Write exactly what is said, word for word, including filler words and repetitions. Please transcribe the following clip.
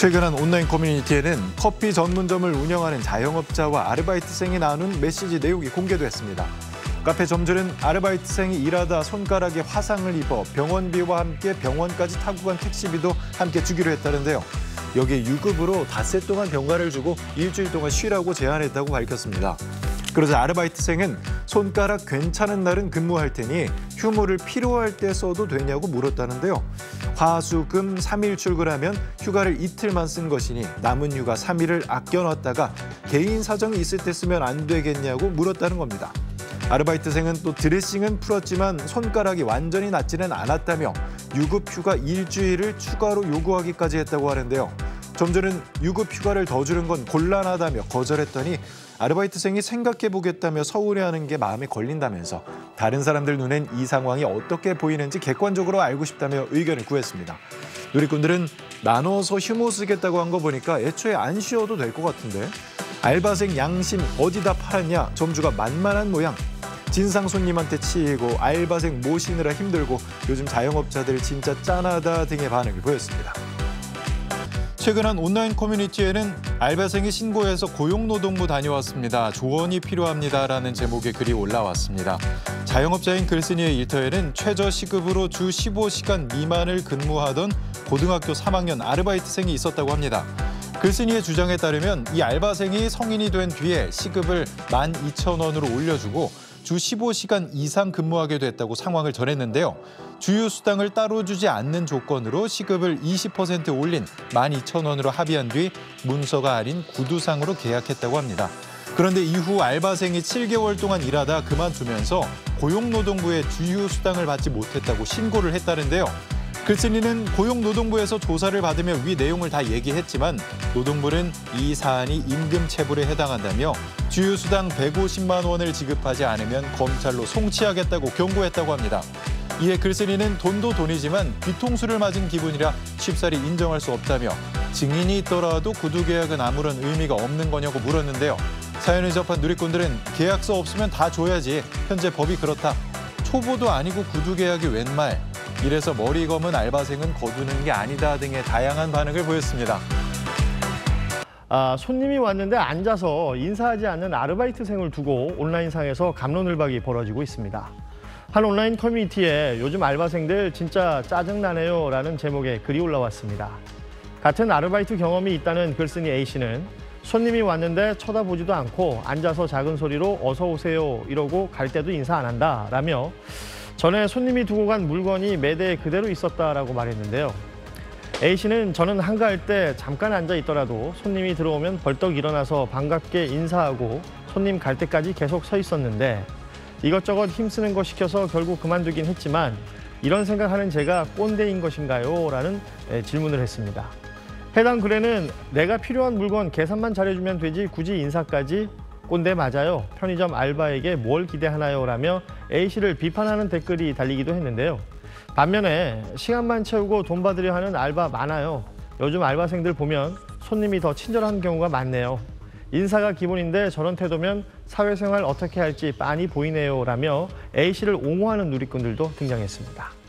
최근 한 온라인 커뮤니티에는 커피 전문점을 운영하는 자영업자와 아르바이트생이 나눈 메시지 내용이 공개됐습니다. 카페 점주는 아르바이트생이 일하다 손가락에 화상을 입어 병원비와 함께 병원까지 타고 간 택시비도 함께 주기로 했다는데요. 여기에 유급으로 닷새 동안 병가를 주고 일주일 동안 쉬라고 제안했다고 밝혔습니다. 그러자 아르바이트생은 손가락 괜찮은 날은 근무할 테니 휴무를 필요할 때 써도 되냐고 물었다는데요. 화수금 삼 일 출근하면 휴가를 이틀만 쓴 것이니 남은 휴가 삼 일을 아껴놨다가 개인 사정이 있을 때 쓰면 안 되겠냐고 물었다는 겁니다. 아르바이트생은 또 드레싱은 풀었지만 손가락이 완전히 낫지는 않았다며 유급 휴가 일주일을 추가로 요구하기까지 했다고 하는데요. 점주는 유급 휴가를 더 주는 건 곤란하다며 거절했더니 아르바이트생이 생각해보겠다며 서운해하는 게 마음에 걸린다면서 다른 사람들 눈엔 이 상황이 어떻게 보이는지 객관적으로 알고 싶다며 의견을 구했습니다. 누리꾼들은 나눠서 휴무 쓰겠다고 한 거 보니까 애초에 안 쉬어도 될 것 같은데. 알바생 양심 어디다 팔았냐, 점주가 만만한 모양. 진상 손님한테 치이고 알바생 모시느라 힘들고 요즘 자영업자들 진짜 짠하다 등의 반응이 보였습니다. 최근 한 온라인 커뮤니티에는 알바생이 신고해서 고용노동부 다녀왔습니다. 조언이 필요합니다라는 제목의 글이 올라왔습니다. 자영업자인 글쓴이의 일터에는 최저시급으로 주 십오 시간 미만을 근무하던 고등학교 삼 학년 아르바이트생이 있었다고 합니다. 글쓴이의 주장에 따르면 이 알바생이 성인이 된 뒤에 시급을 만 이천 원으로 올려주고 주 십오 시간 이상 근무하게 됐다고 상황을 전했는데요. 주휴수당을 따로 주지 않는 조건으로 시급을 이십 퍼센트 올린 만 이천 원으로 합의한 뒤 문서가 아닌 구두상으로 계약했다고 합니다. 그런데 이후 알바생이 칠 개월 동안 일하다 그만두면서 고용노동부에 주휴수당을 받지 못했다고 신고를 했다는데요. 글쓴이는 고용노동부에서 조사를 받으며 위 내용을 다 얘기했지만 노동부는 이 사안이 임금체불에 해당한다며 주휴수당 백오십만 원을 지급하지 않으면 검찰로 송치하겠다고 경고했다고 합니다. 이에 글쓴이는 돈도 돈이지만 뒤통수를 맞은 기분이라 쉽사리 인정할 수 없다며 증인이 있더라도 구두계약은 아무런 의미가 없는 거냐고 물었는데요. 사연을 접한 누리꾼들은 계약서 없으면 다 줘야지. 현재 법이 그렇다. 초보도 아니고 구두계약이 웬 말. 이래서 머리 검은 알바생은 거두는 게 아니다 등의 다양한 반응을 보였습니다. 아, 손님이 왔는데 앉아서 인사하지 않는 아르바이트생을 두고 온라인상에서 갑론을박이 벌어지고 있습니다. 한 온라인 커뮤니티에 "요즘 알바생들 진짜 짜증나네요 라는 제목의 글이 올라왔습니다. 같은 아르바이트 경험이 있다는 글쓴이 A씨는 손님이 왔는데 쳐다보지도 않고 앉아서 작은 소리로 "어서 오세요" 이러고 갈 때도 인사 안 한다 라며 전에 손님이 두고 간 물건이 매대에 그대로 있었다라고 말했는데요. A씨는 "저는 한가할 때 잠깐 앉아 있더라도 손님이 들어오면 벌떡 일어나서 반갑게 인사하고 손님 갈 때까지 계속 서 있었는데 이것저것 힘쓰는 거 시켜서 결국 그만두긴 했지만 이런 생각하는 제가 꼰대인 것인가요? 라는 질문을 했습니다. 해당 글에는 "내가 필요한 물건 계산만 잘해주면 되지 굳이 인사까지? 꼰대 맞아요. 편의점 알바에게 뭘 기대하나요? 라며 A씨를 비판하는 댓글이 달리기도 했는데요. 반면에 "시간만 채우고 돈 받으려 하는 알바 많아요. 요즘 알바생들 보면 손님이 더 친절한 경우가 많네요. 인사가 기본인데 저런 태도면 사회생활 어떻게 할지 빤히 보이네요. 라며 A씨를 옹호하는 누리꾼들도 등장했습니다.